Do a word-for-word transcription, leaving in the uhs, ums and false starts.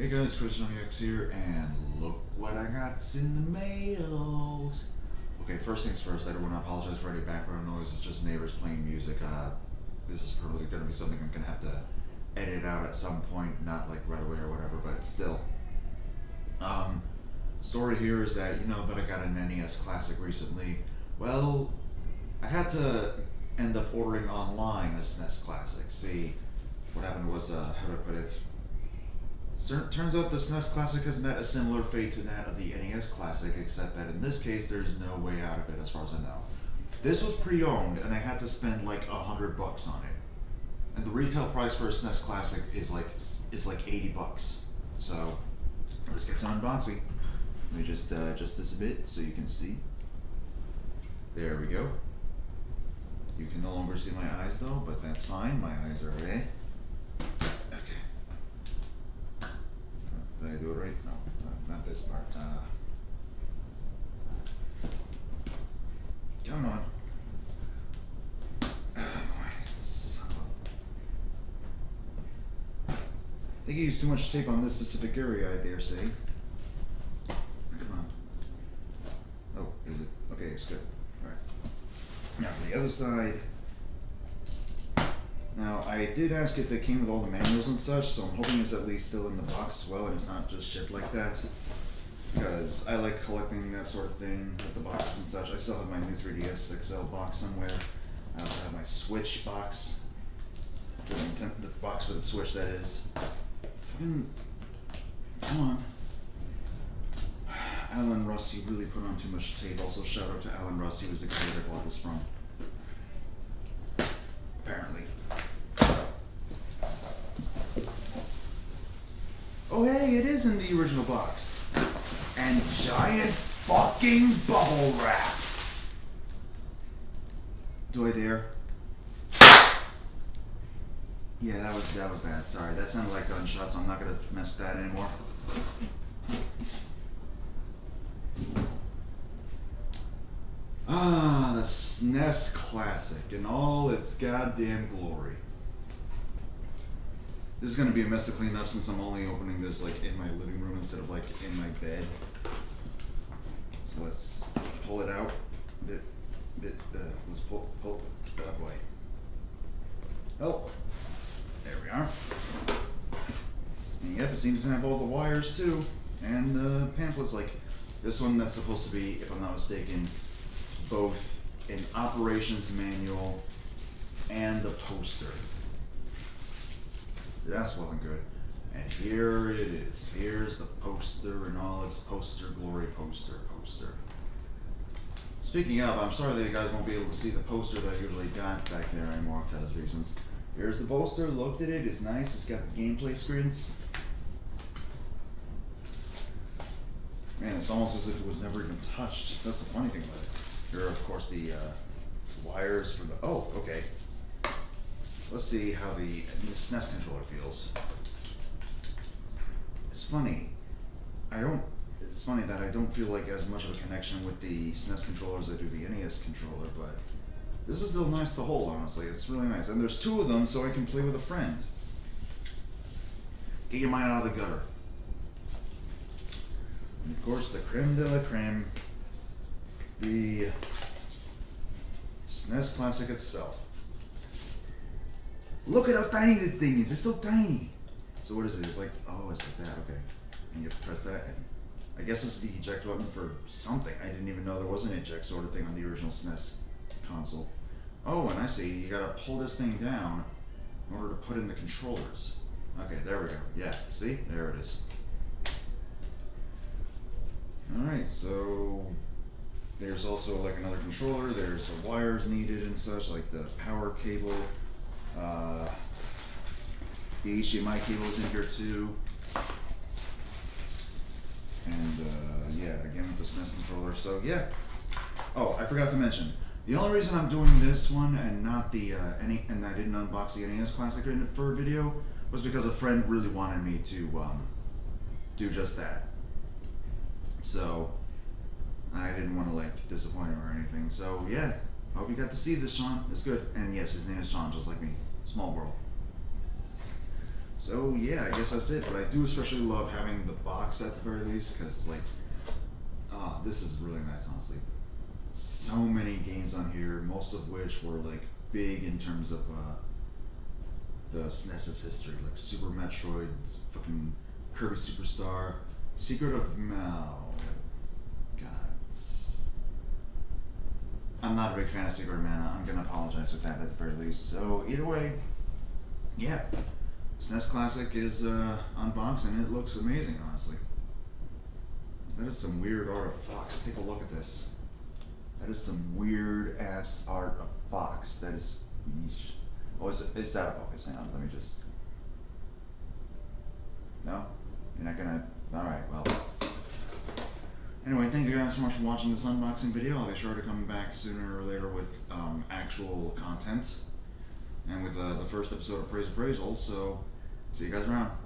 Hey guys, Christian here, and look what I got in the mails. Okay, first things first, I don't want to apologize for any background noise. It's just neighbors playing music. Uh, this is probably going to be something I'm going to have to edit out at some point, not like right away or whatever, but still. Um, story here is that, you know, that I got an N E S Classic recently. Well, I had to end up ordering online a S N E S Classic. See, what happened was, uh, how do I put it? Turns out the S N E S Classic has met a similar fate to that of the N E S Classic, except that in this case, there's no way out of it, as far as I know. This was pre-owned, and I had to spend like a hundred bucks on it. And the retail price for a S N E S Classic is like is like eighty bucks. So let's get to unboxing. Let me just uh, adjust this a bit so you can see. There we go. You can no longer see my eyes though, but that's fine. My eyes are okay. Did I do it right? No, not this part. Uh, come on. Oh, son of a... I think you used too much tape on this specific area, I dare say. Come on. Oh, is it? Okay, it's good. Alright. Now, on the other side. Now, I did ask if it came with all the manuals and such, so I'm hoping it's at least still in the box as well and it's not just shipped like that. Because I like collecting that sort of thing with the boxes and such. I still have my new three D S X L box somewhere. I also have my Switch box. The, the box with the Switch, that is. Fucking. Come on. Alan Rusty really put on too much tape. Also, shout out to Alan Rusty, who's the creator I bought this from. Apparently. Oh hey, it is in the original box. And giant fucking bubble wrap. Do I dare? Yeah, that was that was bad. Sorry, that sounded like gunshots, so I'm not gonna mess with that anymore. Ah, the S N E S Classic in all its goddamn glory. This is gonna be a mess to clean up since I'm only opening this like in my living room instead of like in my bed. So let's pull it out. Bit, bit. Uh, let's pull, pull. Oh boy. Oh, there we are. And yep, it seems to have all the wires too, and the uh, pamphlets. Like this one, that's supposed to be, if I'm not mistaken, both an operations manual and the poster. That's well and good. And here it is. Here's the poster and all its poster glory. Poster, poster. Speaking of, I'm sorry that you guys won't be able to see the poster that I usually got back there anymore for those reasons. Here's the poster. Looked at it. It's nice. It's got the gameplay screens. Man, it's almost as if it was never even touched. That's the funny thing about it. Here are, of course, the uh, wires for the... Oh, okay. Let's see how the, the S N E S controller feels. It's funny. I don't. It's funny that I don't feel like as much of a connection with the S N E S controller as I do the N E S controller, but this is still nice to hold. Honestly, it's really nice. And there's two of them, so I can play with a friend. Get your mind out of the gutter. And of course, the creme de la creme, the S N E S Classic itself. Look at how tiny this thing is. It's so tiny. So what is it? It's like, oh, it's like that. Okay. And you have to press that. And I guess it's the eject button for something. I didn't even know there was an eject sort of thing on the original S N E S console. Oh, and I see. You got to pull this thing down in order to put in the controllers. Okay, there we go. Yeah, see? There it is. All right, so there's also like another controller. There's the wires needed and such, like the power cable. Uh, the H D M I cable is in here too, and uh, yeah, again with the S N E S controller. So yeah. Oh, I forgot to mention the only reason I'm doing this one and not the uh, any and I didn't unbox the N E S Classic in the third video was because a friend really wanted me to um, do just that. So I didn't want to like disappoint him or anything. So yeah. I hope you got to see this, Sean. It's good. And yes, his name is Sean, just like me. Small world. So yeah, I guess that's it. But I do especially love having the box at the very least, because it's like, ah, this is really nice, honestly. So many games on here, most of which were like big in terms of uh, the SNES's history, like Super Metroid, fucking Kirby Superstar, Secret of Mana. I'm not a big fan of Secret of Mana. I'm gonna apologize with that at the very least. So either way, yeah, S N E S Classic is uh, unboxed and it looks amazing, honestly. That is some weird art of Fox. Take a look at this. That is some weird ass art of Fox. That is, yeesh. Oh, is it, it's out of focus. Hang on, let me just. No, you're not gonna. All right, well. Anyway, thank you guys so much for watching this unboxing video. I'll be sure to come back sooner or later with um, actual content and with uh, the first episode of Praise Appraisal, so see you guys around.